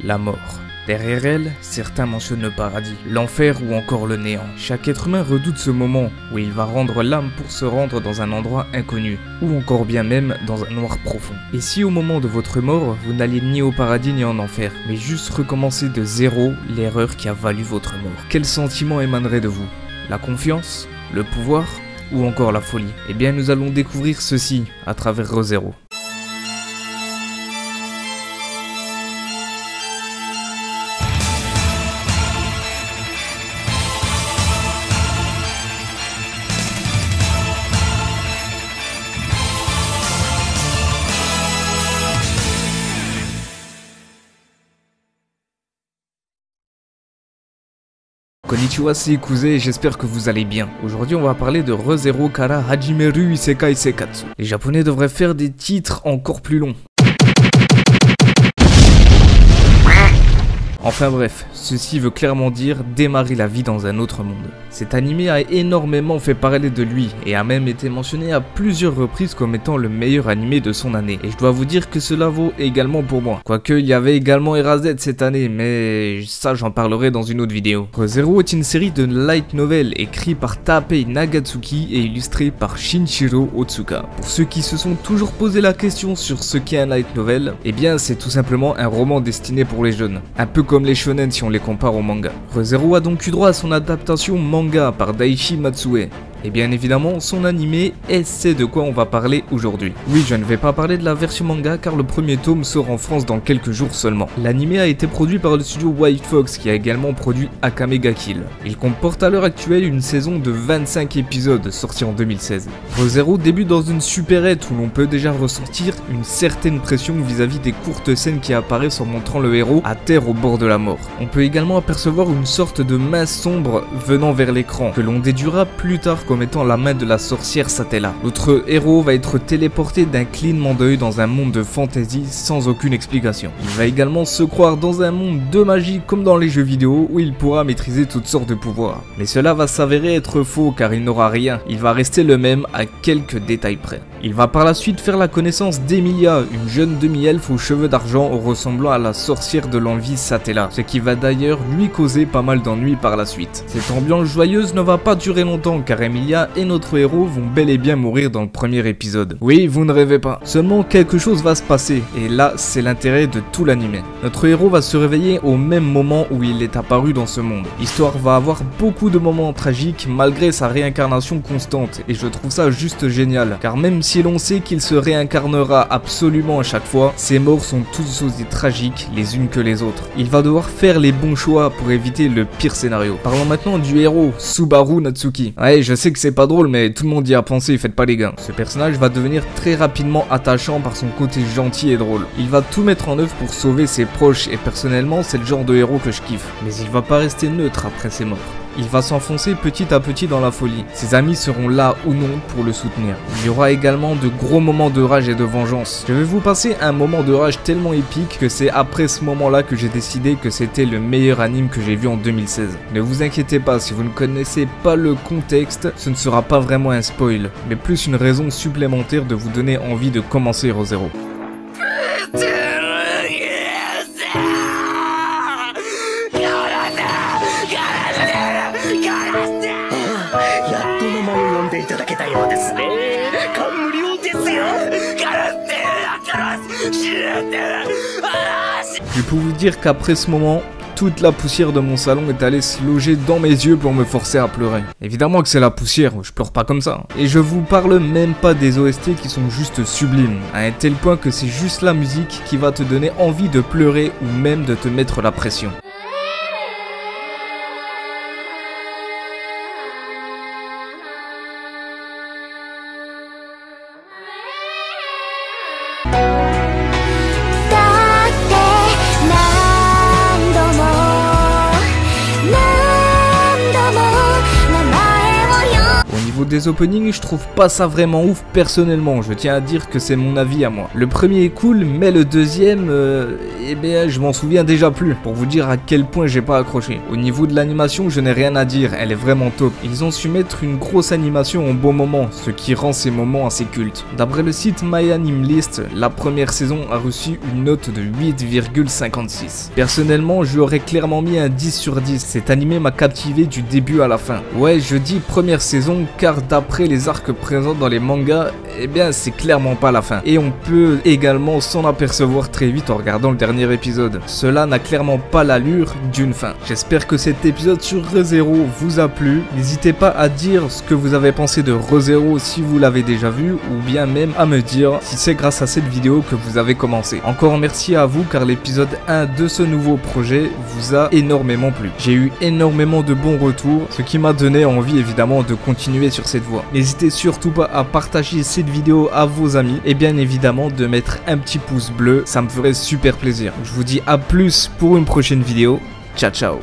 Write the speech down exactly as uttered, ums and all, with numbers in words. La mort. Derrière elle, certains mentionnent le paradis, l'enfer ou encore le néant. Chaque être humain redoute ce moment où il va rendre l'âme pour se rendre dans un endroit inconnu, ou encore bien même dans un noir profond. Et si au moment de votre mort, vous n'allez ni au paradis ni en enfer, mais juste recommencer de zéro l'erreur qui a valu votre mort, quel sentiment émanerait de vous? La confiance? Le pouvoir? Ou encore la folie? Eh bien nous allons découvrir ceci à travers Re:Zero. Konnichiwa, c'est iKuZze et j'espère que vous allez bien. Aujourd'hui on va parler de Re:Zero Kara Hajimeru Isekai Seikatsu. Les japonais devraient faire des titres encore plus longs. Enfin bref, ceci veut clairement dire démarrer la vie dans un autre monde. Cet animé a énormément fait parler de lui et a même été mentionné à plusieurs reprises comme étant le meilleur animé de son année. Et je dois vous dire que cela vaut également pour moi. Quoique il y avait également Erased cette année, mais ça j'en parlerai dans une autre vidéo. Re:Zero est une série de light novel écrite par Tappei Nagatsuki et illustrée par Shinjiro Otsuka. Pour ceux qui se sont toujours posé la question sur ce qu'est un light novel, eh bien c'est tout simplement un roman destiné pour les jeunes. Un peu comme les shonen si on les compare au manga. Re:Zero a donc eu droit à son adaptation manga par Daichi Matsue. Et bien évidemment, son animé, et c'est de quoi on va parler aujourd'hui. Oui, je ne vais pas parler de la version manga car le premier tome sort en France dans quelques jours seulement. L'animé a été produit par le studio White Fox qui a également produit Akame ga Kill. Il comporte à l'heure actuelle une saison de vingt-cinq épisodes sortie en deux mille seize. Re:Zero débute dans une supérette où l'on peut déjà ressentir une certaine pression vis-à-vis des courtes scènes qui apparaissent en montrant le héros à terre au bord de la mort. On peut également apercevoir une sorte de main sombre venant vers l'écran que l'on déduira plus tard comme étant la main de la sorcière Satella. Notre héros va être téléporté d'un clignement d'œil dans un monde de fantasy sans aucune explication. Il va également se croire dans un monde de magie comme dans les jeux vidéo où il pourra maîtriser toutes sortes de pouvoirs. Mais cela va s'avérer être faux car il n'aura rien, il va rester le même à quelques détails près. Il va par la suite faire la connaissance d'Emilia, une jeune demi-elfe aux cheveux d'argent ressemblant à la sorcière de l'envie Satella, ce qui va d'ailleurs lui causer pas mal d'ennuis par la suite. Cette ambiance joyeuse ne va pas durer longtemps car Emilia et notre héros vont bel et bien mourir dans le premier épisode. Oui, vous ne rêvez pas. Seulement quelque chose va se passer et là c'est l'intérêt de tout l'anime. Notre héros va se réveiller au même moment où il est apparu dans ce monde. L'histoire va avoir beaucoup de moments tragiques malgré sa réincarnation constante et je trouve ça juste génial car même si Si l'on sait qu'il se réincarnera absolument à chaque fois, ses morts sont tous aussi tragiques les unes que les autres. Il va devoir faire les bons choix pour éviter le pire scénario. Parlons maintenant du héros, Subaru Natsuki. Ouais, je sais que c'est pas drôle, mais tout le monde y a pensé, faites pas les gains. Ce personnage va devenir très rapidement attachant par son côté gentil et drôle. Il va tout mettre en œuvre pour sauver ses proches et personnellement, c'est le genre de héros que je kiffe. Mais il va pas rester neutre après ses morts. Il va s'enfoncer petit à petit dans la folie. Ses amis seront là ou non pour le soutenir. Il y aura également de gros moments de rage et de vengeance. Je vais vous passer un moment de rage tellement épique que c'est après ce moment-là que j'ai décidé que c'était le meilleur anime que j'ai vu en deux mille seize. Ne vous inquiétez pas, si vous ne connaissez pas le contexte, ce ne sera pas vraiment un spoil, mais plus une raison supplémentaire de vous donner envie de commencer Re:Zero. Je peux vous dire qu'après ce moment, toute la poussière de mon salon est allée se loger dans mes yeux pour me forcer à pleurer. Évidemment que c'est la poussière, je pleure pas comme ça. Et je vous parle même pas des O S T qui sont juste sublimes, à un tel point que c'est juste la musique qui va te donner envie de pleurer ou même de te mettre la pression. niveau des openings, je trouve pas ça vraiment ouf personnellement, je tiens à dire que c'est mon avis à moi. Le premier est cool, mais le deuxième, euh, eh bien je m'en souviens déjà plus, pour vous dire à quel point j'ai pas accroché. Au niveau de l'animation, je n'ai rien à dire, elle est vraiment top. Ils ont su mettre une grosse animation au bon moment, ce qui rend ces moments assez cultes. D'après le site MyAnimeList, la première saison a reçu une note de huit virgule cinquante-six. Personnellement, je aurais clairement mis un dix sur dix, cet animé m'a captivé du début à la fin. Ouais, je dis première saison car d'après les arcs présents dans les mangas, eh bien c'est clairement pas la fin. Et on peut également s'en apercevoir très vite en regardant le dernier épisode. Cela n'a clairement pas l'allure d'une fin. J'espère que cet épisode sur Re:Zero vous a plu. N'hésitez pas à dire ce que vous avez pensé de Re:Zero si vous l'avez déjà vu, ou bien même à me dire si c'est grâce à cette vidéo que vous avez commencé. Encore merci à vous car l'épisode un de ce nouveau projet vous a énormément plu. J'ai eu énormément de bons retours, ce qui m'a donné envie évidemment de continuer sur cette voie. N'hésitez surtout pas à partager cette vidéo à vos amis et bien évidemment de mettre un petit pouce bleu, ça me ferait super plaisir. Je vous dis à plus pour une prochaine vidéo, ciao ciao.